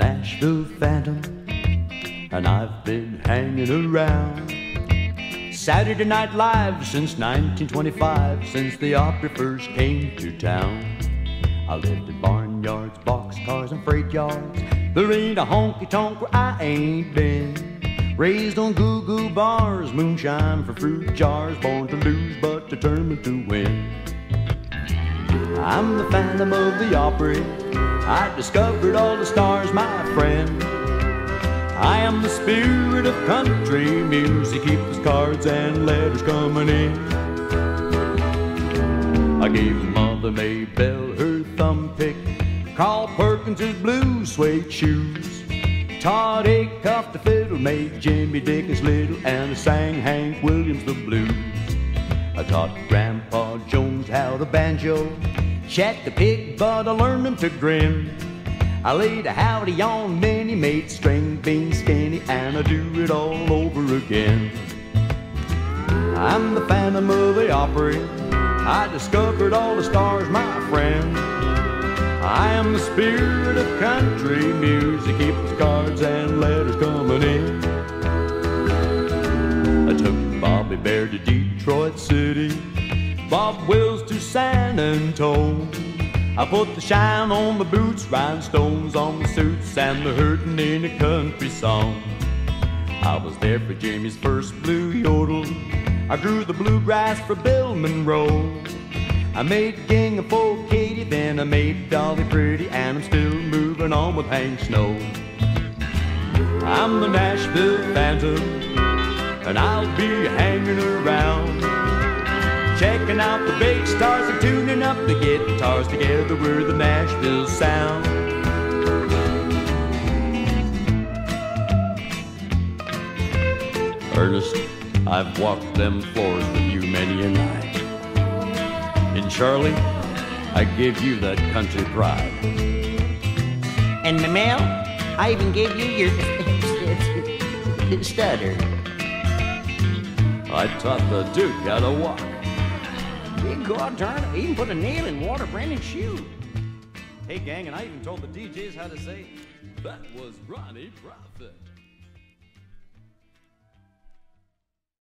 Nashville Phantom, and I've been hanging around Saturday Night Live since 1925, since the opera first came to town. I lived in barnyards, boxcars, and freight yards. There ain't a honky-tonk where I ain't been. Raised on goo-goo bars, moonshine for fruit jars, born to lose but determined to win. I'm the Phantom of the Opry, I discovered all the stars, my friend. I am the spirit of country music, keep those cards and letters coming in. I gave Mother Maybell her thumb pick, Carl Perkins his blue suede shoes, taught Acuff to fiddle, made Jimmy Dickens little, and I sang Hank Williams the blues. I taught Grandpa Jones how to banjo, shat the pig, but I learned him to grin. I laid a howdy on many, made string beans skinny, and I do it all over again. I'm the Phantom of the Opry, I discovered all the stars, my friend. I am the spirit of country music, keep the cards and letters coming in. I took Bobby Bare to Detroit City, Bob Wills to San Antonio. I put the shine on my boots, rhinestones on my suits, and the hurtin' in a country song. I was there for Jimmy's first blue yodel, I grew the bluegrass for Bill Monroe. I made gingham for Katie, then I made Dolly pretty, and I'm still moving on with Hank Snow. I'm the Nashville Phantom, and I'll be hanging around, checking out the big stars and tuning up the guitars. Together we're the Nashville sound. Ernest, I've walked them floors with you many a night. And Charlie, I gave you that country pride. And Mel, I even gave you your stutter. I taught the Duke how to walk. God darn it, even put a nail in Walter Brandon's shoe. Hey gang, and I even told the DJs how to say, that was Ronnie Prophet.